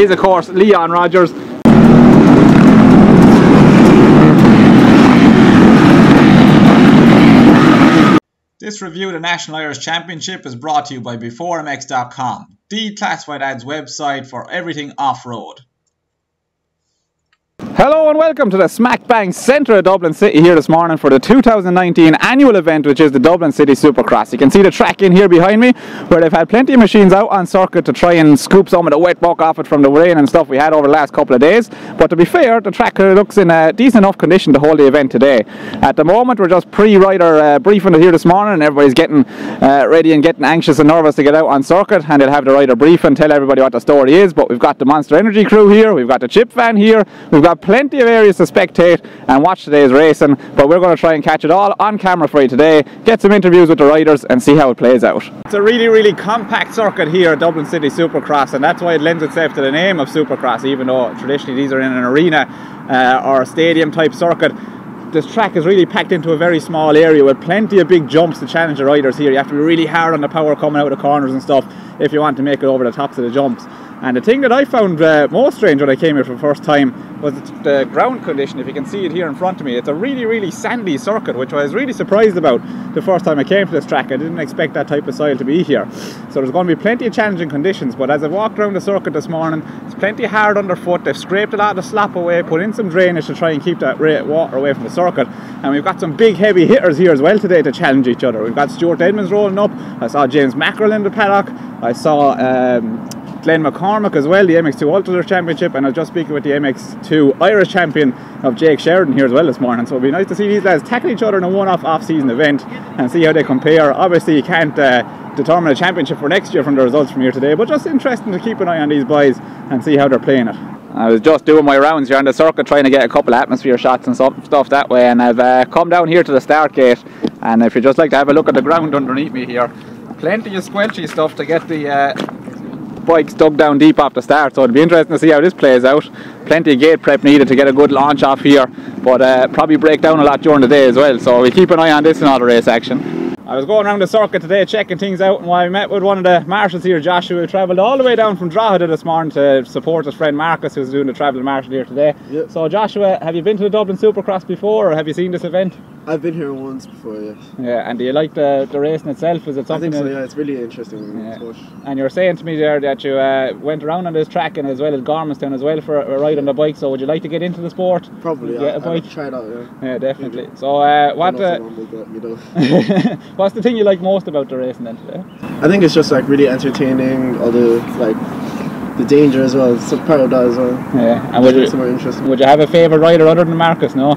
is, of course, Leon Rogers. This review of the National Irish Championship is brought to you by BeforeMX.com, the classified ads website for everything off-road. Hello and welcome to the smack bang centre of Dublin City here this morning for the 2019 annual event, which is the Dublin City Supercross. You can see the track in here behind me, where they've had plenty of machines out on circuit to try and scoop some of the wet muck off it from the rain and stuff we had over the last couple of days. But to be fair, the track looks in a decent enough condition to hold the event today. At the moment we're just pre-rider briefing here this morning, and everybody's getting ready and getting anxious and nervous to get out on circuit, and they'll have the rider brief and tell everybody what the story is. But we've got the Monster Energy crew here, we've got the chip van here, we've got plenty of areas to spectate and watch today's racing, but we're going to try and catch it all on camera for you today, get some interviews with the riders and see how it plays out. It's a really compact circuit here at Dublin City Supercross, and that's why it lends itself to the name of Supercross, even though traditionally these are in an arena or a stadium type circuit. This track is really packed into a very small area with plenty of big jumps to challenge the riders here. You have to be really hard on the power coming out of the corners and stuff if you want to make it over the tops of the jumps. And the thing that I found most strange when I came here for the first time was the ground condition. If you can see it here in front of me, it's a really sandy circuit, which I was really surprised about the first time I came to this track. I didn't expect that type of soil to be here. So there's going to be plenty of challenging conditions, but as I walked around the circuit this morning, it's plenty hard underfoot. They've scraped a lot of the slop away, put in some drainage to try and keep that water away from the circuit. And we've got some big heavy hitters here as well today to challenge each other. We've got Stuart Edmonds rolling up. I saw James Mackrell in the paddock. I saw Glenn McCormack as well, the MX2 Ultra Championship, and I was just speaking with the MX2 Irish Champion of Jake Sheridan here as well this morning. So it'll be nice to see these lads tackle each other in a one-off off-season event and see how they compare. Obviously you can't determine a championship for next year from the results from here today, but just interesting to keep an eye on these boys and see how they're playing it. I was just doing my rounds here on the circuit trying to get a couple of atmosphere shots and some stuff that way, and I've come down here to the start gate, and if you'd just like to have a look at the ground underneath me here, plenty of squelchy stuff to get the bikes dug down deep off the start, so it'll be interesting to see how this plays out. Plenty of gate prep needed to get a good launch off here, but probably break down a lot during the day as well, so we'll keep an eye on this in all the race action. I was going around the circuit today checking things out, and while I met with one of the marshals here, Joshua, who travelled all the way down from Drogheda this morning to support his friend Marcus, who's doing the travelling marshal here today. Yep. So Joshua, have you been to the Dublin Supercross before, or have you seen this event? I've been here once before, yes. Yeah, and do you like the racing itself? Is it something? I think so, yeah, it's really interesting. Yeah. And you were saying to me there that you went around on this track and as well as Gormanstown as well for a ride on the bike, so would you like to get into the sport? Probably, yeah. I would try it out, yeah. Yeah, definitely. Maybe. So what's the thing you like most about the racing then today? I think it's just like really entertaining, all the like the danger as well, it's a part of that as well. Yeah, and would you have a favourite rider other than Marcus? No?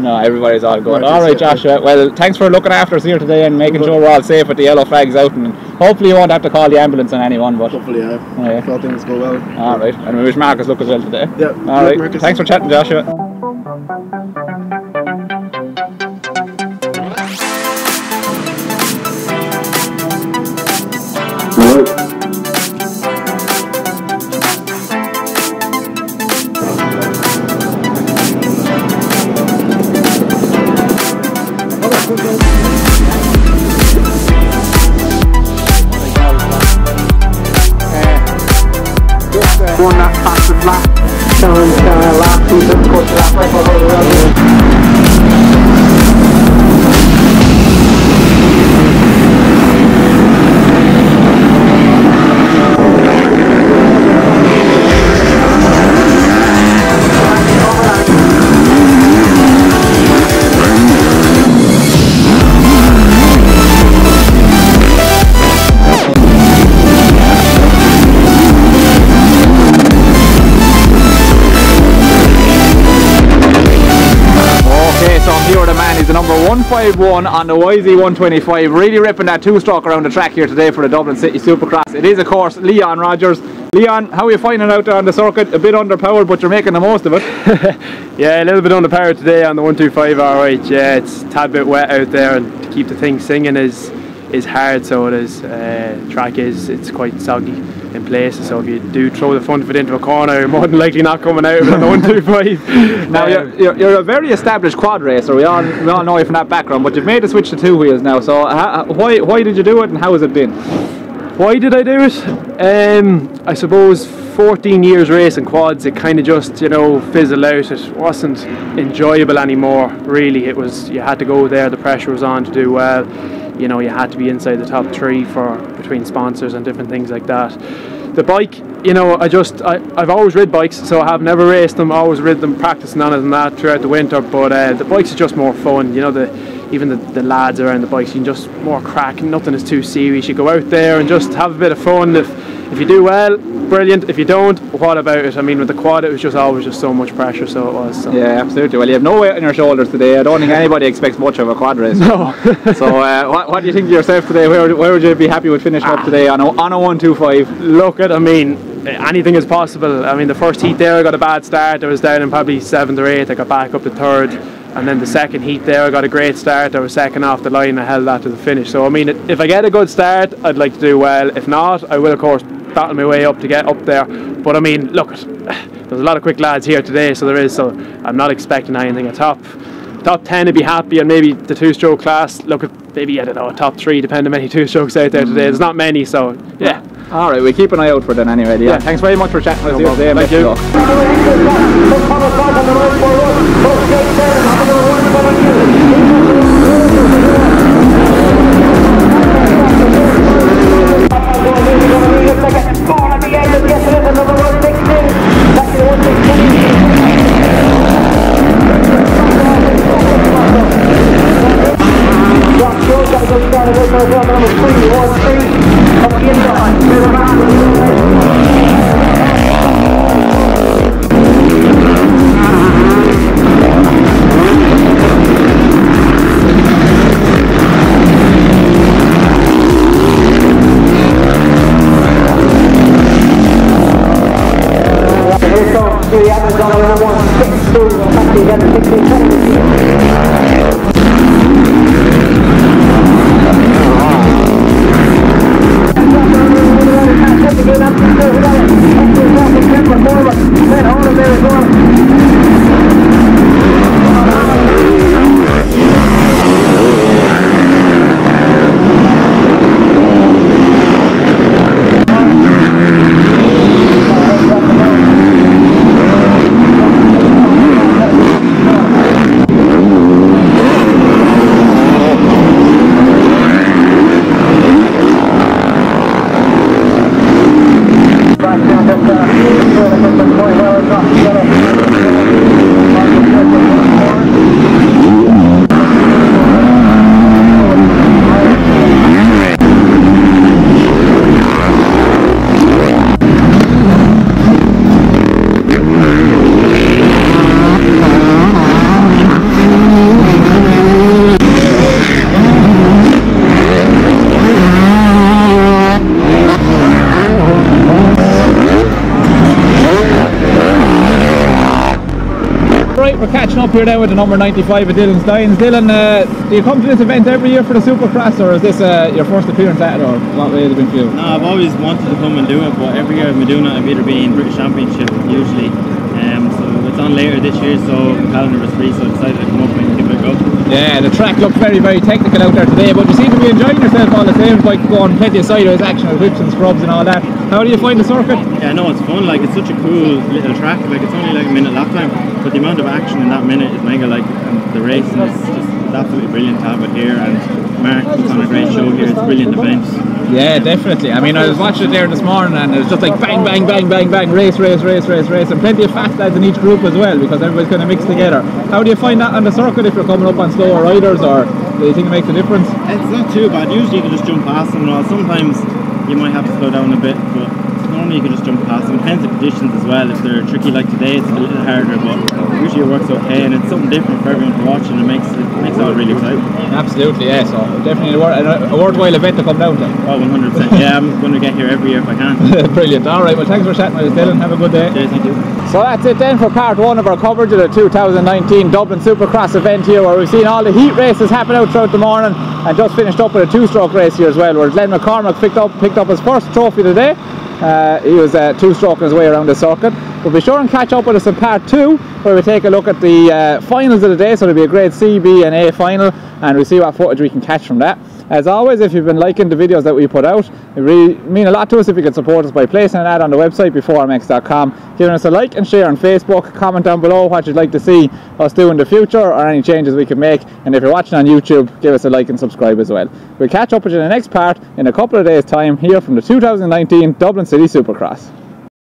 No, everybody's all going. Alright, Joshua, well thanks for looking after us here today and making sure we're all safe with the yellow flags out, and hopefully you won't have to call the ambulance on anyone, but hopefully yeah. All things go well. Alright, and we wish Marcus luck as well today. Yeah. Alright, thanks for chatting, Joshua. Number 151 on the YZ125, really ripping that two-stroke around the track here today for the Dublin City Supercross. It is, of course, Leon Rogers. Leon, how are you finding out there on the circuit? A bit underpowered, but you're making the most of it. Yeah, a little bit underpowered today on the 125. All right, yeah, it's a tad bit wet out there, and to keep the thing singing is hard. So it is. Track is, it's quite soggy in places, so if you do throw the front of it into a corner, you're more than likely not coming out of it on the 125. Now you're a very established quad racer, we all know you from that background, but you've made a switch to two wheels now, so why did you do it and how has it been? Why did I do it? I suppose 14 years racing quads, it kind of just, you know, fizzled out. It wasn't enjoyable anymore, really. It was, you had to go there, the pressure was on to do well. You know, you had to be inside the top three for between sponsors and different things like that. The bike, you know, I've always rid bikes, so I have never raced them. I always rid them, practicing on it and that throughout the winter. But the bikes are just more fun, you know. Even the lads around the bikes, you can just more crack. Nothing is too serious. You go out there and just have a bit of fun. If you do well, brilliant. If you don't, what about it? I mean, with the quad, it was just always just so much pressure, so it was. So. Yeah, absolutely. Well, you have no weight on your shoulders today. I don't think anybody expects much of a quad race. No. So, what do you think to yourself today? Where would you be happy with finishing up today on a 125? Look at, I mean, anything is possible. I mean, the first heat there, I got a bad start. I was down in probably 7th or 8th. I got back up to 3rd. And then the second heat there, I got a great start. I was second off the line. I held that to the finish. So, I mean, if I get a good start, I'd like to do well. If not, I will, of course, battle my way up to get up there. But, I mean, look, there's a lot of quick lads here today, so there is. So, I'm not expecting anything. A top 10 would be happy, and maybe the two-stroke class, look at maybe, I don't know, a top 3, depending on many two-strokes out there today. There's not many, so, yeah. All right, we'll keep an eye out for them anyway. Yeah. Thanks very much for chatting with us today. Thank you. Up here now with the number 95 of Dylan Stynes. Dylan, do you come to this event every year for the Supercross, or is this your first appearance at it, or what way has it been for you? No, I've always wanted to come and do it, but every year I've been doing it, I've either been in British Championship usually, so it's on later this year, so the calendar was free, so I decided to come up and give it a go. Yeah, the track looked very, very technical out there today, but you seem to be enjoying yourself all the same, like going plenty of sideways action with whips and scrubs and all that. How do you find the circuit? Yeah, no, it's fun. Like, it's such a cool little track. Like, it's only like a minute lap time, but the amount of action in that minute is mega. Like, and the race, and it's just absolutely brilliant to have it here. And Mark puts on a great show here. It's a brilliant event. Yeah, definitely. I mean, I was watching it there this morning, and it was just like bang, bang, bang, bang, bang, race, race, race, race, race, and plenty of fast lads in each group as well, because everybody's kind of mixed together. How do you find that on the circuit if you're coming up on slower riders, or do you think it makes a difference? It's not too bad. Usually you can just jump past them, and all. Sometimes you might have to slow down a bit, but normally you can just jump past them. It depends on conditions as well. If they're tricky like today, it's a little harder, but usually it works okay, and it's something different for everyone to watch, and it makes it all really exciting. Absolutely, yeah, so definitely a worthwhile event to come down to. Oh, 100%. Yeah, I'm going to get here every year if I can. Brilliant. All right, well, thanks for chatting with us, Dylan. Have a good day. Yeah, thank you. So that's it then for part one of our coverage of the 2019 Dublin Supercross event here, where we've seen all the heat races happen out throughout the morning, and just finished up with a two-stroke race here as well, where Glenn McCormack picked up his first trophy today. He was two-stroking his way around the circuit. But be sure and catch up with us in part two, where we take a look at the finals of the day. So it'll be a grade C, B and A final, and we'll see what footage we can catch from that. As always, if you've been liking the videos that we put out, it really means a lot to us if you could support us by placing an ad on the website BeforeMX.com, giving us a like and share on Facebook, comment down below what you'd like to see us do in the future or any changes we can make, and if you're watching on YouTube, give us a like and subscribe as well. We'll catch up with you in the next part in a couple of days' time here from the 2019 Dublin City Supercross.